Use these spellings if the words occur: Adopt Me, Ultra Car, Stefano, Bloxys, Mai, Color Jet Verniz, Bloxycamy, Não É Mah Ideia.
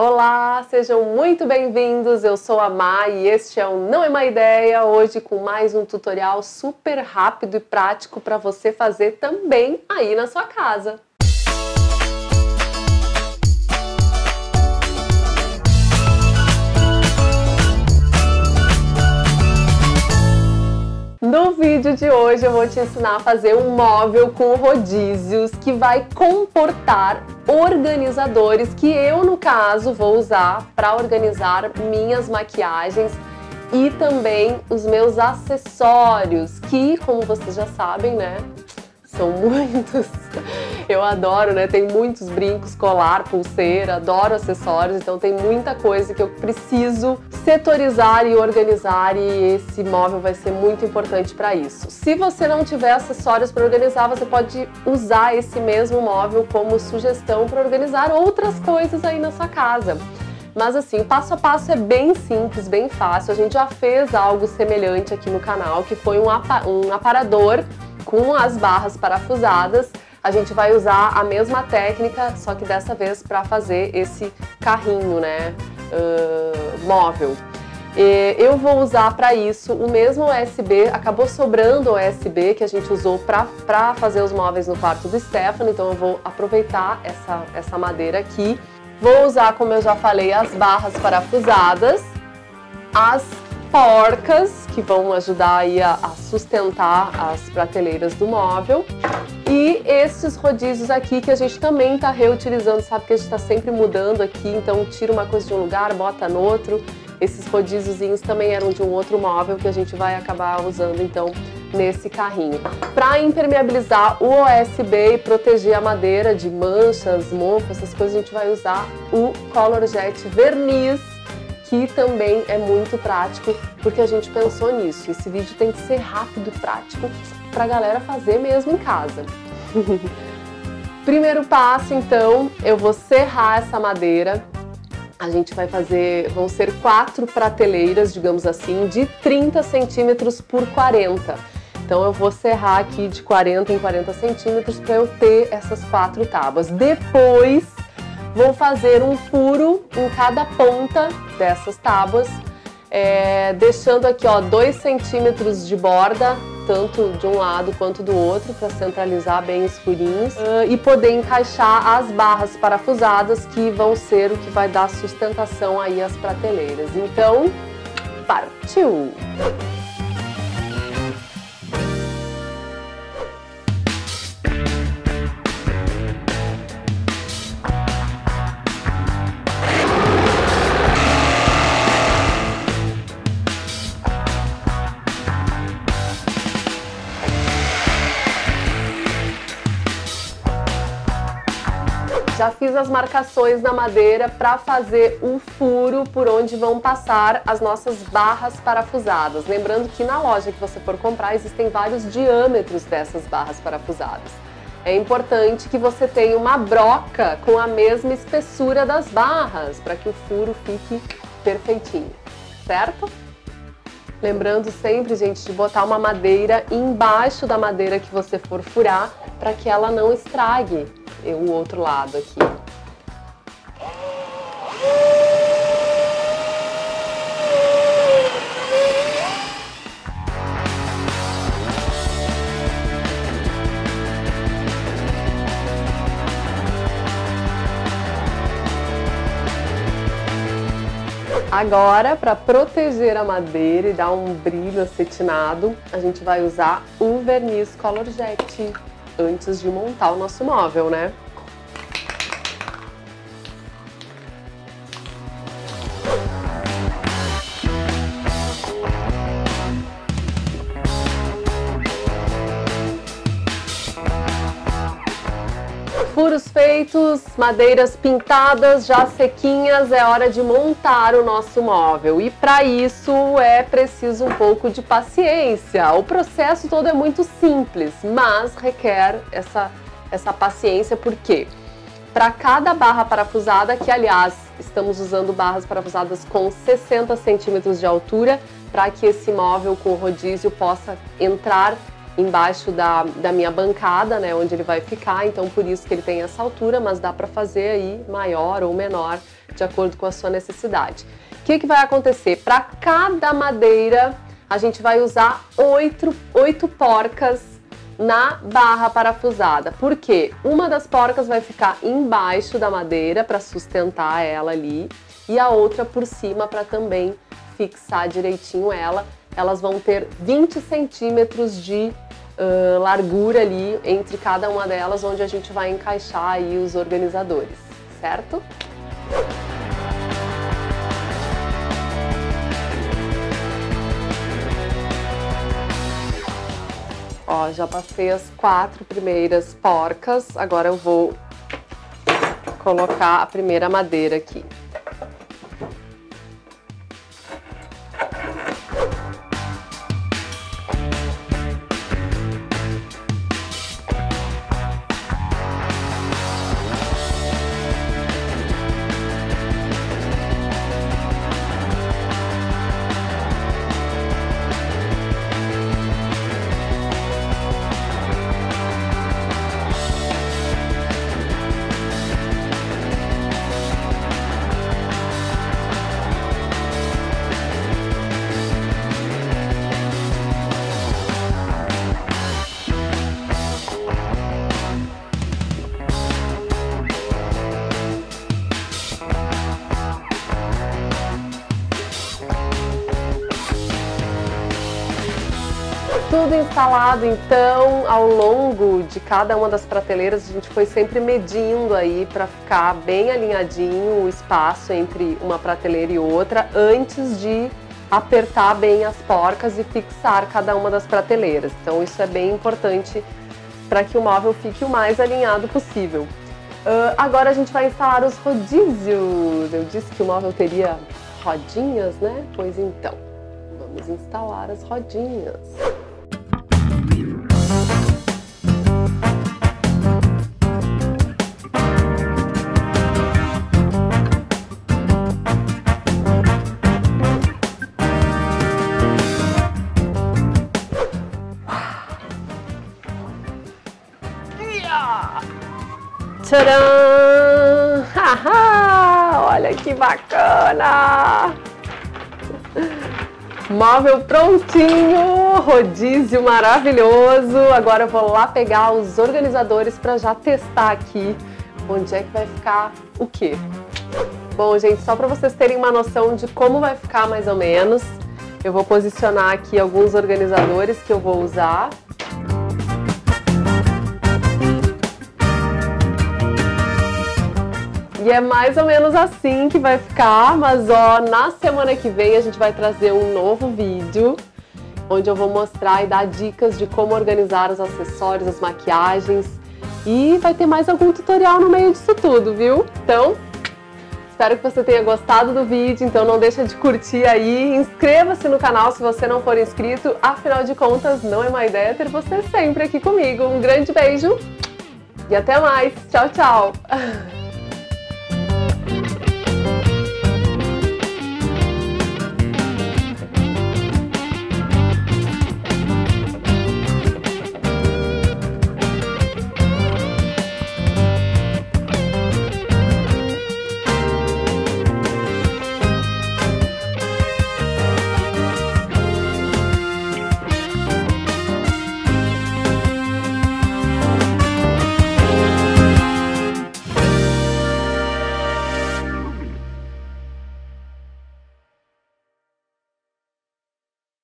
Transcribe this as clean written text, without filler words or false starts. Olá, sejam muito bem-vindos, eu sou a Mai e este é o Não É Mah Ideia, hoje com mais um tutorial super rápido e prático para você fazer também aí na sua casa. No vídeo de hoje eu vou te ensinar a fazer um móvel com rodízios que vai comportar organizadores que eu, no caso, vou usar para organizar minhas maquiagens e também os meus acessórios, que, como vocês já sabem, né, são muitos. Eu adoro, né, tem muitos brincos, colar, pulseira, adoro acessórios, então tem muita coisa que eu preciso setorizar e organizar e esse móvel vai ser muito importante para isso. Se você não tiver acessórios para organizar, você pode usar esse mesmo móvel como sugestão para organizar outras coisas aí na sua casa. Mas assim, o passo a passo é bem simples, bem fácil. A gente já fez algo semelhante aqui no canal, que foi um aparador com as barras parafusadas. A gente vai usar a mesma técnica, só que dessa vez para fazer esse carrinho, né, móvel. E eu vou usar para isso o mesmo USB, acabou sobrando o USB que a gente usou para fazer os móveis no quarto do Stefano, então eu vou aproveitar essa madeira aqui. Vou usar, como eu já falei, as barras parafusadas, as porcas, que vão ajudar aí a sustentar as prateleiras do móvel, e esses rodízios aqui que a gente também está reutilizando, sabe que a gente está sempre mudando aqui, então tira uma coisa de um lugar, bota no outro. Esses rodíziozinhos também eram de um outro móvel que a gente vai acabar usando então nesse carrinho. Para impermeabilizar o USB e proteger a madeira de manchas, mofo, essas coisas, a gente vai usar o Color Jet Verniz, que também é muito prático, porque a gente pensou nisso. Esse vídeo tem que ser rápido e prático para a galera fazer mesmo em casa. Primeiro passo, então, eu vou serrar essa madeira. A gente vai fazer, vão ser 4 prateleiras, digamos assim, de 30 centímetros por 40. Então eu vou serrar aqui de 40 em 40 centímetros para eu ter essas 4 tábuas. Depois vou fazer um furo em cada ponta dessas tábuas, deixando aqui, ó, 2 centímetros de borda, tanto de um lado quanto do outro, para centralizar bem os furinhos e poder encaixar as barras parafusadas, que vão ser o que vai dar sustentação aí às prateleiras. Então, partiu! Já fiz as marcações na madeira para fazer o furo por onde vão passar as nossas barras parafusadas. Lembrando que na loja que você for comprar existem vários diâmetros dessas barras parafusadas. É importante que você tenha uma broca com a mesma espessura das barras para que o furo fique perfeitinho, certo? Lembrando sempre, gente, de botar uma madeira embaixo da madeira que você for furar para que ela não estrague o outro lado aqui. Agora, para proteger a madeira e dar um brilho acetinado, a gente vai usar o verniz Color Jet antes de montar o nosso móvel, né? Furos feitos, madeiras pintadas, já sequinhas, é hora de montar o nosso móvel. E para isso é preciso um pouco de paciência. O processo todo é muito simples, mas requer essa paciência, porque para cada barra parafusada, que aliás estamos usando barras parafusadas com 60 centímetros de altura, para que esse móvel com rodízio possa entrar embaixo da minha bancada, né, onde ele vai ficar, então por isso que ele tem essa altura, mas dá para fazer aí maior ou menor, de acordo com a sua necessidade. O que que vai acontecer? Para cada madeira, a gente vai usar oito porcas na barra parafusada, porque uma das porcas vai ficar embaixo da madeira para sustentar ela ali e a outra por cima para também fixar direitinho ela. Elas vão ter 20 centímetros de largura ali entre cada uma delas, onde a gente vai encaixar aí os organizadores, certo? Ó, já passei as 4 primeiras porcas, agora eu vou colocar a primeira madeira aqui. Tudo instalado, então, ao longo de cada uma das prateleiras, a gente foi sempre medindo aí para ficar bem alinhadinho o espaço entre uma prateleira e outra, antes de apertar bem as porcas e fixar cada uma das prateleiras. Então isso é bem importante para que o móvel fique o mais alinhado possível. Agora a gente vai instalar os rodízios. Eu disse que o móvel teria rodinhas, né? Pois então, vamos instalar as rodinhas. Tcharam! Olha que bacana! Móvel prontinho, rodízio maravilhoso. Agora eu vou lá pegar os organizadores para já testar aqui onde é que vai ficar o quê. Bom, gente, só para vocês terem uma noção de como vai ficar mais ou menos, eu vou posicionar aqui alguns organizadores que eu vou usar. E é mais ou menos assim que vai ficar, mas ó, na semana que vem a gente vai trazer um novo vídeo onde eu vou mostrar e dar dicas de como organizar os acessórios, as maquiagens, e vai ter mais algum tutorial no meio disso tudo, viu? Então, espero que você tenha gostado do vídeo, então não deixa de curtir aí, inscreva-se no canal se você não for inscrito, afinal de contas não é má ideia ter você sempre aqui comigo. Um grande beijo e até mais, tchau, tchau!